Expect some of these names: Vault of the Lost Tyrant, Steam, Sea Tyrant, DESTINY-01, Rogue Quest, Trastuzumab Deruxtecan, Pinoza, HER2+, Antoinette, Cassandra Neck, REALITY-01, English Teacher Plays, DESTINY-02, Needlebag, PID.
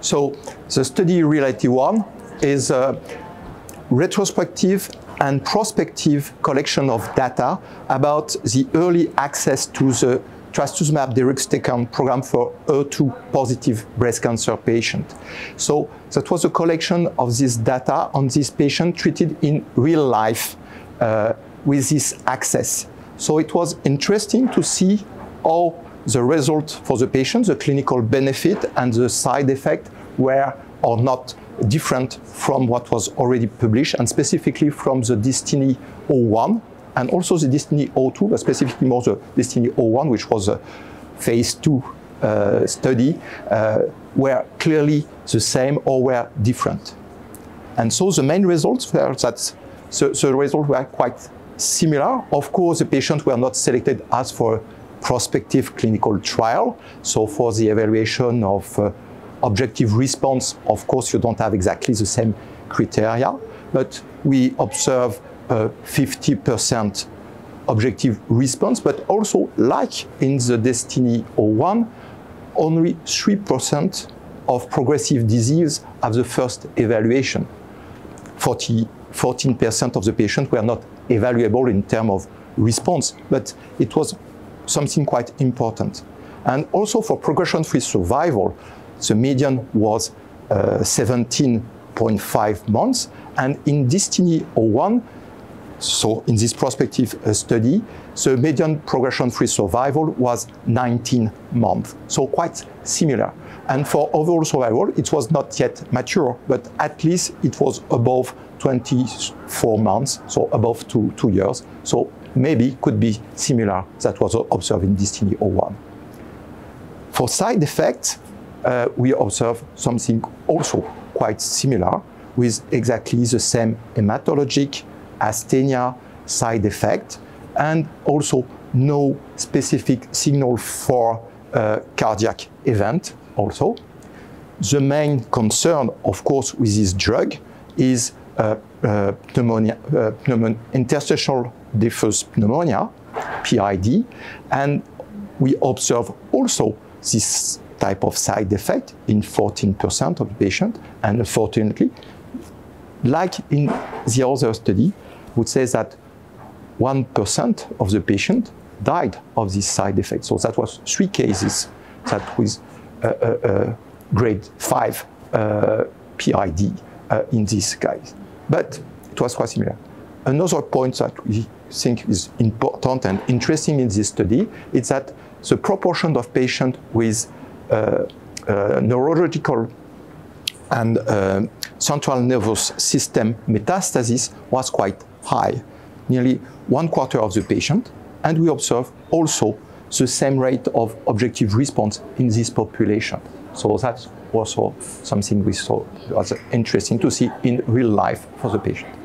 So the study REALITY-01 is a retrospective and prospective collection of data about the early access to the Trastuzumab Deruxtecan program for HER2 positive breast cancer patients. So that was a collection of this data on this patient treated in real life with this access. So it was interesting to see how the result for the patient, the clinical benefit and the side effect were or not different from what was already published, and specifically from the DESTINY-01 and also the DESTINY-02, but specifically more the DESTINY-01, which was a phase 2 study, were clearly the same or were different. And so the main results were that the results were quite similar. Of course, the patients were not selected as for prospective clinical trial. So for the evaluation of objective response, of course, you don't have exactly the same criteria, but we observe 50% objective response, but also, like in the DESTINY-01, only 3% of progressive disease at the first evaluation. 14% of the patients were not evaluable in terms of response, but it was something quite important. And also for progression-free survival, the median was 17.5 months, and in DESTINY-01, so in this prospective study, the median progression-free survival was 19 months, so quite similar. And for overall survival, it was not yet mature, but at least it was above 24 months, so above two years, so maybe could be similar that was observed in DESTINY-01. For side effects, we observe something also quite similar with exactly the same hematologic asthenia side effect and also no specific signal for cardiac event also. The main concern, of course, with this drug is interstitial diffuse pneumonia, PID, and we observe also this type of side effect in 14% of the patient, and unfortunately, like in the other study, would say that 1% of the patient died of this side effect. So that was 3 cases that with grade 5 PID in this case. But it was quite similar. Another point that we think is important and interesting in this study is that the proportion of patients with neurological and central nervous system metastasis was quite high, nearly 1/4 of the patient, and we observe also the same rate of objective response in this population. So that's also something we saw as interesting to see in real life for the patient.